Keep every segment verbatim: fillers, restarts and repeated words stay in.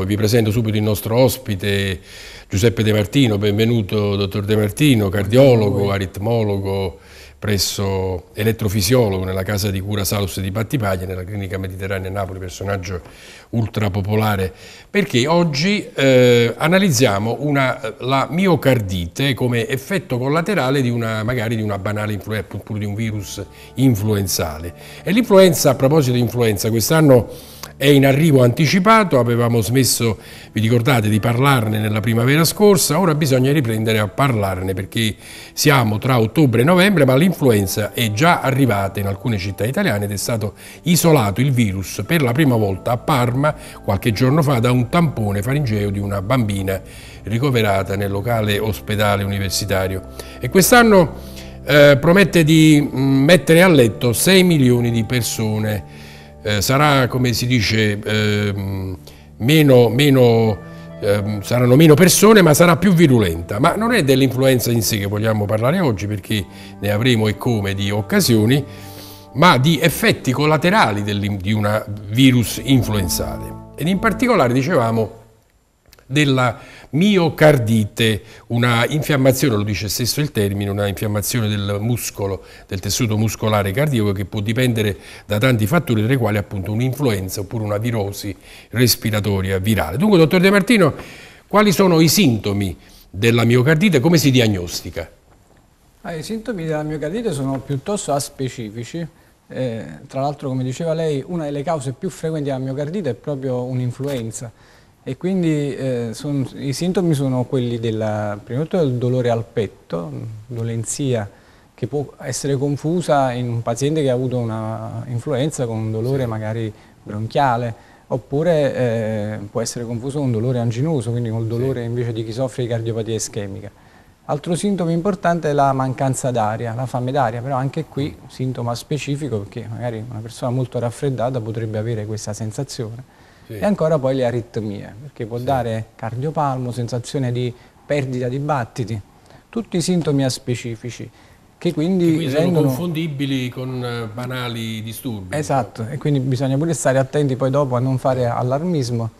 Basso. Vi presento subito il nostro ospite Giuseppe De Martino. Benvenuto dottor De Martino, cardiologo, aritmologo presso elettrofisiologo nella casa di cura Salus di Battipaglia, nella Clinica Mediterranea a Napoli, personaggio ultrapopolare, perché oggi eh, analizziamo una, la miocardite come effetto collaterale di una, magari di una banale influenza, oppure di un virus influenzale. E l'influenza, a proposito di influenza, quest'anno è in arrivo anticipato, avevamo smesso, vi ricordate, di parlarne nella primavera scorsa, ora bisogna riprendere a parlarne perché siamo tra ottobre e novembre, ma l'influenza è già arrivata in alcune città italiane ed è stato isolato il virus per la prima volta a Parma qualche giorno fa da un tampone faringeo di una bambina ricoverata nel locale ospedale universitario. E quest'anno eh, promette di mettere a letto sei milioni di persone. Eh, sarà, come si dice, eh, meno, meno, eh, saranno meno persone, ma sarà più virulenta. Ma non è dell'influenza in sé che vogliamo parlare oggi, perché ne avremo e come di occasioni, ma di effetti collaterali del, di un virus influenzale. Ed in particolare, dicevamo, della miocardite, una infiammazione, lo dice stesso il termine, una infiammazione del muscolo, del tessuto muscolare cardiaco, che può dipendere da tanti fattori, tra i quali appunto un'influenza oppure una virosi respiratoria virale. Dunque, dottor De Martino, quali sono i sintomi della miocardite e come si diagnostica? Ah, i sintomi della miocardite sono piuttosto aspecifici. Eh, tra l'altro, come diceva lei, una delle cause più frequenti della miocardite è proprio un'influenza. E quindi eh, son, i sintomi sono quelli della, prima di tutto del dolore al petto, dolenzia che può essere confusa in un paziente che ha avuto una influenza con un dolore, sì, magari bronchiale, oppure eh, può essere confuso con un dolore anginoso, quindi con il dolore, sì, invece di chi soffre di cardiopatia ischemica. Altro sintomo importante è la mancanza d'aria, la fame d'aria, però anche qui sintomo specifico, perché magari una persona molto raffreddata potrebbe avere questa sensazione. E ancora poi le aritmie, perché può, sì, dare cardiopalmo, sensazione di perdita di battiti, tutti sintomi aspecifici che quindi, che quindi rendono... sono confondibili con banali disturbi. Esatto, e quindi bisogna pure stare attenti poi dopo a non fare allarmismo.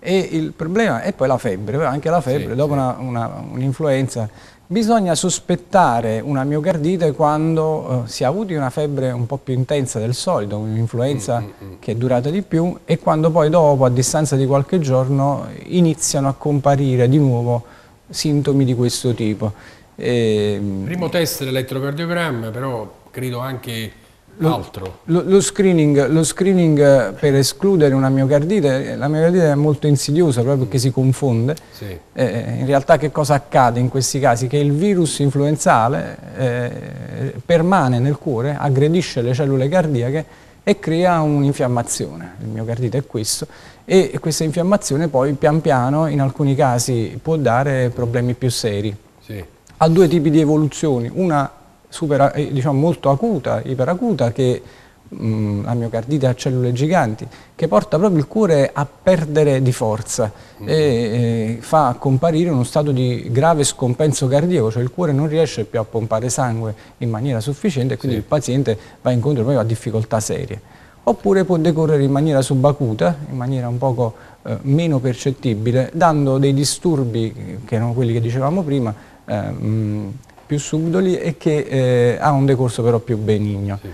E il problema è poi la febbre, anche la febbre, sì, dopo sì, un'influenza. Bisogna sospettare una miocardite quando eh, si ha avuto una febbre un po' più intensa del solito, un'influenza mm, mm, che è durata di più, e quando poi dopo, a distanza di qualche giorno, iniziano a comparire di nuovo sintomi di questo tipo. E... Primo test dell'elettrocardiogramma, però credo anche altro. Lo, lo, lo, screening, lo screening per escludere una miocardite, la miocardite è molto insidiosa proprio perché si confonde, sì, eh, in realtà che cosa accade in questi casi? Che il virus influenzale eh, permane nel cuore, aggredisce le cellule cardiache e crea un'infiammazione, il miocardite è questo, e questa infiammazione poi pian piano in alcuni casi può dare problemi più seri. Sì. Ha due tipi di evoluzioni, una super, diciamo, molto acuta, iperacuta, che mh, la miocardite a cellule giganti, che porta proprio il cuore a perdere di forza mm-hmm. e, e fa comparire uno stato di grave scompenso cardiaco, cioè il cuore non riesce più a pompare sangue in maniera sufficiente e quindi, sì, il paziente va incontro proprio a difficoltà serie. Oppure può decorrere in maniera subacuta, in maniera un poco eh, meno percettibile, dando dei disturbi, che erano quelli che dicevamo prima, eh, mh, più subdoli e che eh, ha un decorso però più benigno. Sì.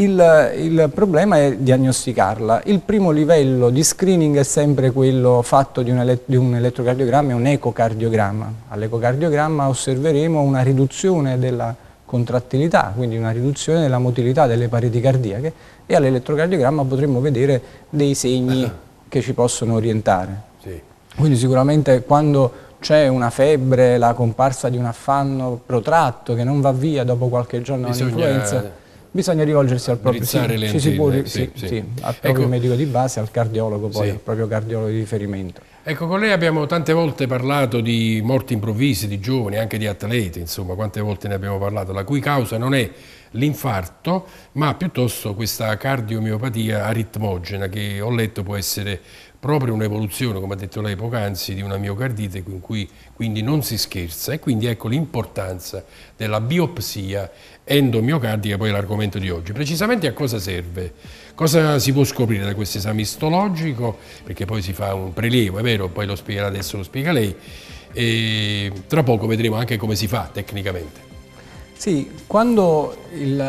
Il, il problema è diagnosticarla. Il primo livello di screening è sempre quello fatto di un, elett di un elettrocardiogramma e un ecocardiogramma. All'ecocardiogramma osserveremo una riduzione della contrattilità, quindi una riduzione della motilità delle pareti cardiache, e all'elettrocardiogramma potremo vedere dei segni ah. che ci possono orientare. Sì. Quindi sicuramente quando c'è una febbre, la comparsa di un affanno protratto che non va via dopo qualche giorno di influenza, bisogna rivolgersi al proprio, sì, le ci si può, sì, sì, sì, sì, al proprio, ecco, medico di base, al cardiologo poi, sì, al proprio cardiologo di riferimento. Ecco, con lei abbiamo tante volte parlato di morti improvvise, di giovani, anche di atleti, insomma, quante volte ne abbiamo parlato, la cui causa non è l'infarto, ma piuttosto questa cardiomiopatia aritmogena che ho letto può essere proprio un'evoluzione, come ha detto lei poc'anzi, di una miocardite in cui quindi non si scherza, e quindi ecco l'importanza della biopsia endomiocardica, poi l'argomento di oggi. Precisamente a cosa serve? Cosa si può scoprire da questo esame istologico? Perché poi si fa un prelievo, è vero, poi lo spiegherà adesso, lo spiega lei, e tra poco vedremo anche come si fa tecnicamente. Sì, quando il,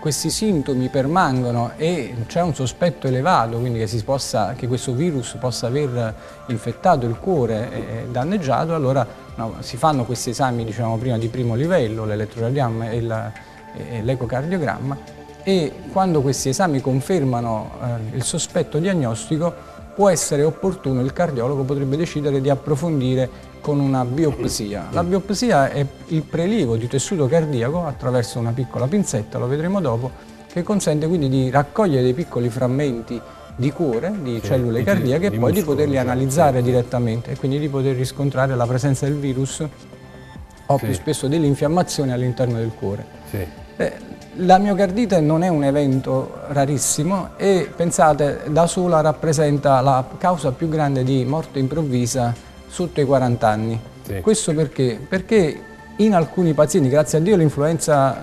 questi sintomi permangono e c'è un sospetto elevato, quindi che, si possa, che questo virus possa aver infettato il cuore e danneggiato, allora no, si fanno questi esami, diciamo prima, di primo livello, l'elettrocardiogramma e l'ecocardiogramma, e, e quando questi esami confermano eh, il sospetto diagnostico, può essere opportuno, il cardiologo potrebbe decidere di approfondire con una biopsia. La biopsia è il prelievo di tessuto cardiaco attraverso una piccola pinzetta, lo vedremo dopo, che consente quindi di raccogliere dei piccoli frammenti di cuore, di sì, cellule di, cardiache, di, e poi di poterli analizzare sì. direttamente, e quindi di poter riscontrare la presenza del virus o sì. più spesso dell'infiammazione all'interno del cuore. Sì. Eh, La miocardite non è un evento rarissimo e, pensate, da sola rappresenta la causa più grande di morte improvvisa sotto i quaranta anni. Sì. Questo perché? Perché in alcuni pazienti, grazie a Dio, l'influenza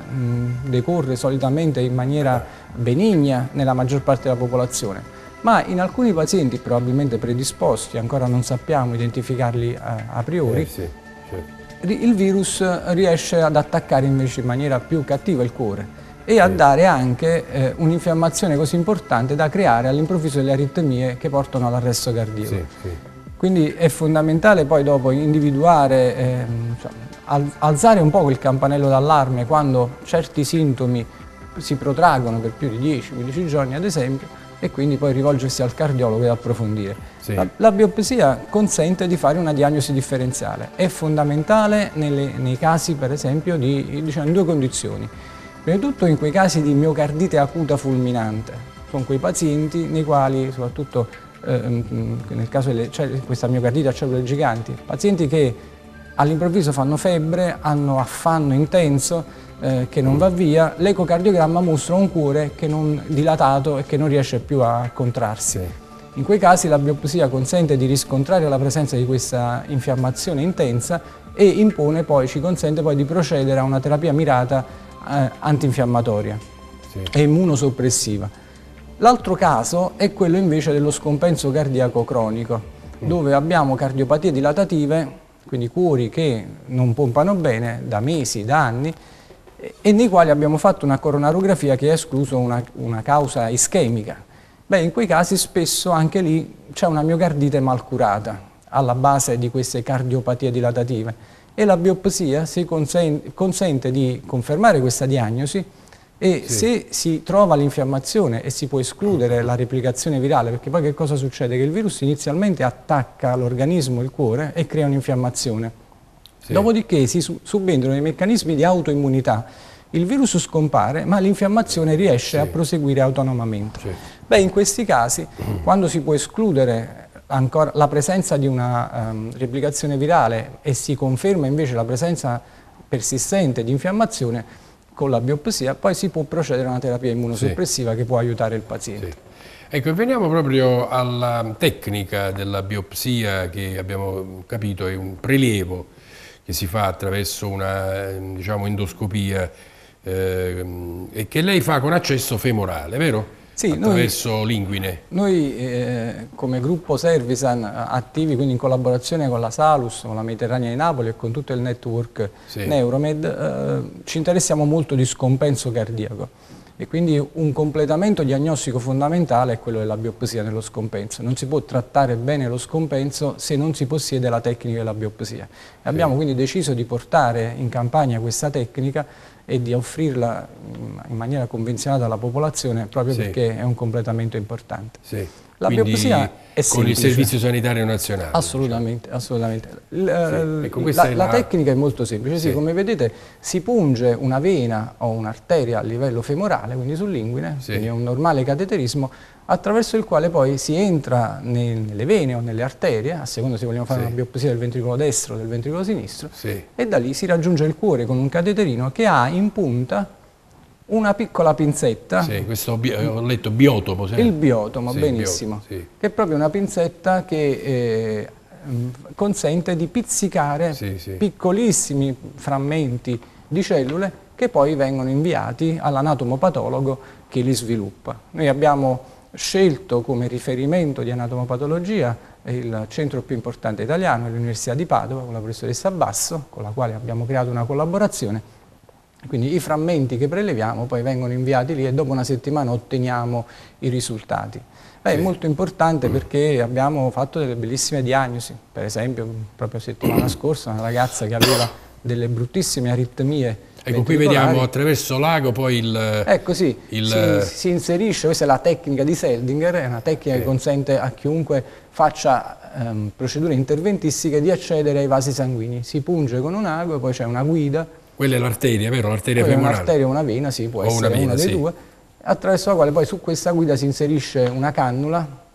decorre solitamente in maniera benigna nella maggior parte della popolazione, ma in alcuni pazienti probabilmente predisposti, ancora non sappiamo identificarli a, a priori, eh, sì, certo. il virus riesce ad attaccare invece in maniera più cattiva il cuore e a dare anche eh, un'infiammazione così importante da creare all'improvviso delle aritmie che portano all'arresto cardiaco. Sì, sì. Quindi è fondamentale poi dopo individuare, eh, cioè, al alzare un po' quel campanello d'allarme quando certi sintomi si protraggono per più di dieci quindici giorni ad esempio, e quindi poi rivolgersi al cardiologo ed approfondire. Sì. La, la biopsia consente di fare una diagnosi differenziale, è fondamentale nelle, nei casi per esempio di diciamo, in due condizioni. Prima di tutto in quei casi di miocardite acuta fulminante, sono quei pazienti nei quali, soprattutto eh, nel caso di questa miocardite a cellule giganti, pazienti che all'improvviso fanno febbre, hanno affanno intenso, Eh, che non va via, l'ecocardiogramma mostra un cuore che non, dilatato e che non riesce più a contrarsi. Sì. In quei casi la biopsia consente di riscontrare la presenza di questa infiammazione intensa e impone poi, ci consente poi di procedere a una terapia mirata eh, antinfiammatoria sì. e immunosoppressiva. L'altro caso è quello invece dello scompenso cardiaco cronico, sì. dove abbiamo cardiopatie dilatative, quindi cuori che non pompano bene da mesi, da anni, e nei quali abbiamo fatto una coronarografia che ha escluso una, una causa ischemica. Beh, in quei casi spesso anche lì c'è una miocardite malcurata alla base di queste cardiopatie dilatative, e la biopsia si consente, consente di confermare questa diagnosi, e sì. se si trova l'infiammazione e si può escludere la replicazione virale, perché poi che cosa succede? Che il virus inizialmente attacca l'organismo, il cuore, e crea un'infiammazione. Sì. Dopodiché si subentrano i meccanismi di autoimmunità, il virus scompare ma l'infiammazione riesce sì. a proseguire autonomamente. Sì. Beh, in questi casi, mm. quando si può escludere ancora la presenza di una um, replicazione virale e si conferma invece la presenza persistente di infiammazione, con la biopsia poi si può procedere a una terapia immunosoppressiva sì. che può aiutare il paziente. Sì. Ecco, veniamo proprio alla tecnica della biopsia, che abbiamo capito è un prelievo che si fa attraverso una diciamo, endoscopia eh, e che lei fa con accesso femorale, vero? Sì, attraverso noi, linguine. Noi eh, come gruppo Servisan attivi, quindi in collaborazione con la Salus, con la Mediterranea di Napoli e con tutto il network sì. Neuromed, eh, ci interessiamo molto di scompenso cardiaco, e quindi un completamento diagnostico fondamentale è quello della biopsia nello scompenso. Non si può trattare bene lo scompenso se non si possiede la tecnica della biopsia. Sì. Abbiamo quindi deciso di portare in Campania questa tecnica e di offrirla in maniera convenzionata alla popolazione, proprio sì. perché è un completamento importante. Sì. La quindi biopsia è semplice. Con il Servizio Sanitario Nazionale. Assolutamente, cioè. assolutamente. L, sì. ecco, la, è la... la tecnica è molto semplice, sì. Sì, come vedete si punge una vena o un'arteria a livello femorale, quindi sull'inguine, sì. quindi è un normale cateterismo, attraverso il quale poi si entra nelle vene o nelle arterie, a seconda se vogliamo fare sì. una biopsia del ventricolo destro o del ventricolo sinistro, sì. e da lì si raggiunge il cuore con un cateterino che ha in punta una piccola pinzetta. Sì, questo ho letto biotomo. Sì. Il biotomo, sì, benissimo. Biotomo, sì. Che è proprio una pinzetta che eh, consente di pizzicare sì, sì. piccolissimi frammenti di cellule che poi vengono inviati all'anatomopatologo che li sviluppa. Noi abbiamo scelto come riferimento di anatomopatologia il centro più importante italiano, l'Università di Padova, con la professoressa Basso, con la quale abbiamo creato una collaborazione. Quindi i frammenti che preleviamo poi vengono inviati lì e dopo una settimana otteniamo i risultati. Beh, è molto importante perché abbiamo fatto delle bellissime diagnosi, per esempio proprio settimana scorsa una ragazza che aveva delle bruttissime aritmie. Ecco, qui vediamo attraverso l'ago poi il... Ecco sì, il, si, si inserisce, questa è la tecnica di Seldinger, è una tecnica eh. che consente a chiunque faccia ehm, procedure interventistiche di accedere ai vasi sanguigni. Si punge con un ago e poi c'è una guida. Quella è l'arteria, vero? L'arteria femorale. Un'arteria o una vena, sì, può o essere una, vena, una dei sì. due, attraverso la quale poi su questa guida si inserisce una cannula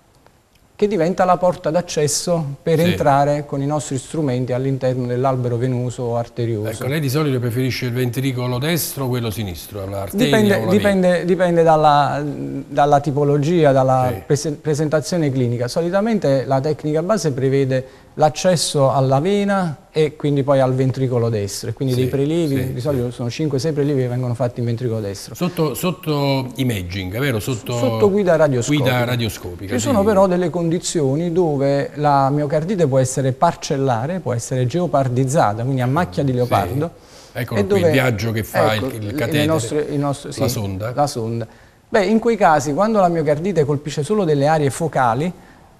che diventa la porta d'accesso per sì. entrare con i nostri strumenti all'interno dell'albero venoso o arterioso. Ecco, lei di solito preferisce il ventricolo destro o quello sinistro? Dipende, o dipende, dipende dalla, dalla tipologia, dalla sì. pres presentazione clinica. Solitamente la tecnica base prevede l'accesso alla vena e quindi poi al ventricolo destro. Quindi sì, dei prelievi, sì, di solito sono cinque sei prelievi che vengono fatti in ventricolo destro. Sotto, sotto imaging, vero? Sotto, sotto guida radioscopica. Guida radioscopica Ci sì. sono però delle condizioni dove la miocardite può essere parcellare, può essere geopardizzata, quindi a macchia di leopardo. Sì. Eccolo e qui, dove, il viaggio che fa ecco, il, il catetere, nostre, il nostro, la, sì, sonda. la sonda. Beh, in quei casi, quando la miocardite colpisce solo delle aree focali,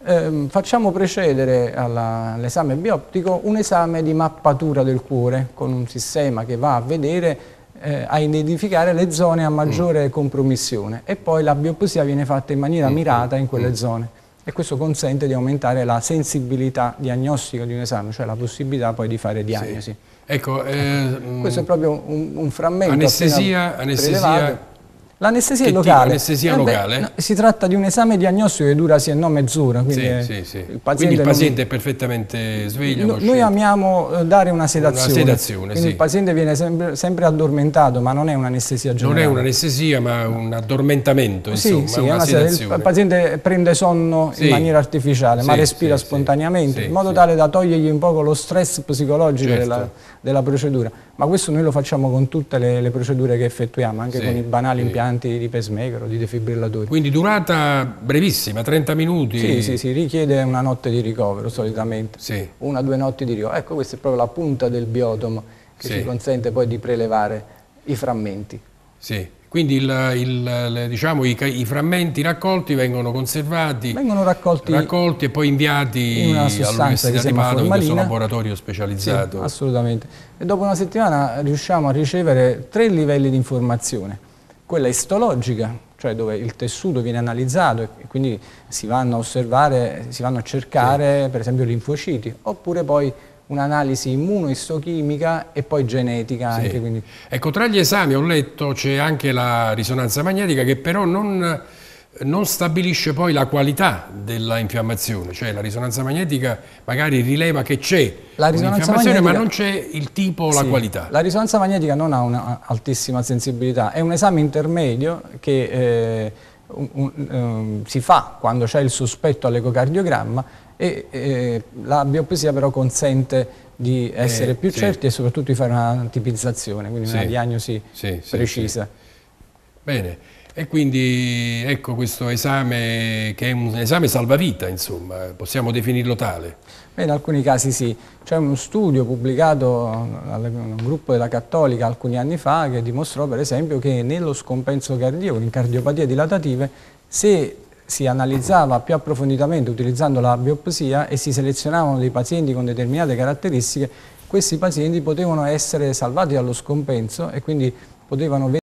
Eh, facciamo precedere all'esame bioptico un esame di mappatura del cuore con un sistema che va a vedere, eh, a identificare le zone a maggiore mm. compromissione e poi la biopsia viene fatta in maniera mirata in quelle mm. zone e questo consente di aumentare la sensibilità diagnostica di un esame, cioè la possibilità poi di fare diagnosi. Sì. Ecco, eh, questo è proprio un, un frammento anestesia, anestesia L'anestesia locale, anestesia eh locale? Beh, no, si tratta di un esame diagnostico che dura sì e no mezz'ora, quindi, sì, sì, sì. il paziente, quindi il paziente non... è perfettamente sveglio. No, noi amiamo dare una sedazione, una sedazione quindi sì. il paziente viene sempre, sempre addormentato, ma non è un'anestesia generale. Non è un'anestesia ma un addormentamento, insomma, sì, sì, una sedazione. Il paziente prende sonno sì. in maniera artificiale, sì, ma respira sì, spontaneamente, sì, in modo sì. tale da togliergli un poco lo stress psicologico certo. della, della procedura. Ma questo noi lo facciamo con tutte le, le procedure che effettuiamo, anche sì, con i banali sì. impianti di pacemaker o di defibrillatori. Quindi durata brevissima, trenta minuti? Sì, sì, sì, richiede una notte di ricovero solitamente, sì. una o due notti di ricovero. Ecco, questa è proprio la punta del biotomo che sì. ci consente poi di prelevare i frammenti. Sì. Quindi il, il, diciamo, i, i frammenti raccolti vengono conservati, vengono raccolti, raccolti e poi inviati in all'Università di Padova, questo un laboratorio specializzato. Sì, assolutamente. E dopo una settimana riusciamo a ricevere tre livelli di informazione. Quella istologica, cioè dove il tessuto viene analizzato e quindi si vanno a osservare, si vanno a cercare sì. per esempio linfociti, oppure poi un'analisi immunoistochimica e poi genetica sì. anche. Quindi. Ecco, tra gli esami ho letto c'è anche la risonanza magnetica che però non, non stabilisce poi la qualità della infiammazione, cioè la risonanza magnetica magari rileva che c'è un'infiammazione ma non c'è il tipo o sì, la qualità. La risonanza magnetica non ha un'altissima sensibilità, è un esame intermedio che eh, un, un, um, si fa quando c'è il sospetto all'ecocardiogramma. E, e la biopsia però consente di essere eh, più sì. certi e soprattutto di fare una tipizzazione, quindi sì. una diagnosi sì, precisa. Sì, sì. Bene, e quindi ecco questo esame che è un esame salvavita, insomma, possiamo definirlo tale? Beh, in alcuni casi sì. C'è uno studio pubblicato da un gruppo della Cattolica alcuni anni fa che dimostrò per esempio che nello scompenso cardiaco, in cardiopatie dilatative, se si analizzava più approfonditamente utilizzando la biopsia e si selezionavano dei pazienti con determinate caratteristiche, questi pazienti potevano essere salvati dallo scompenso e quindi potevano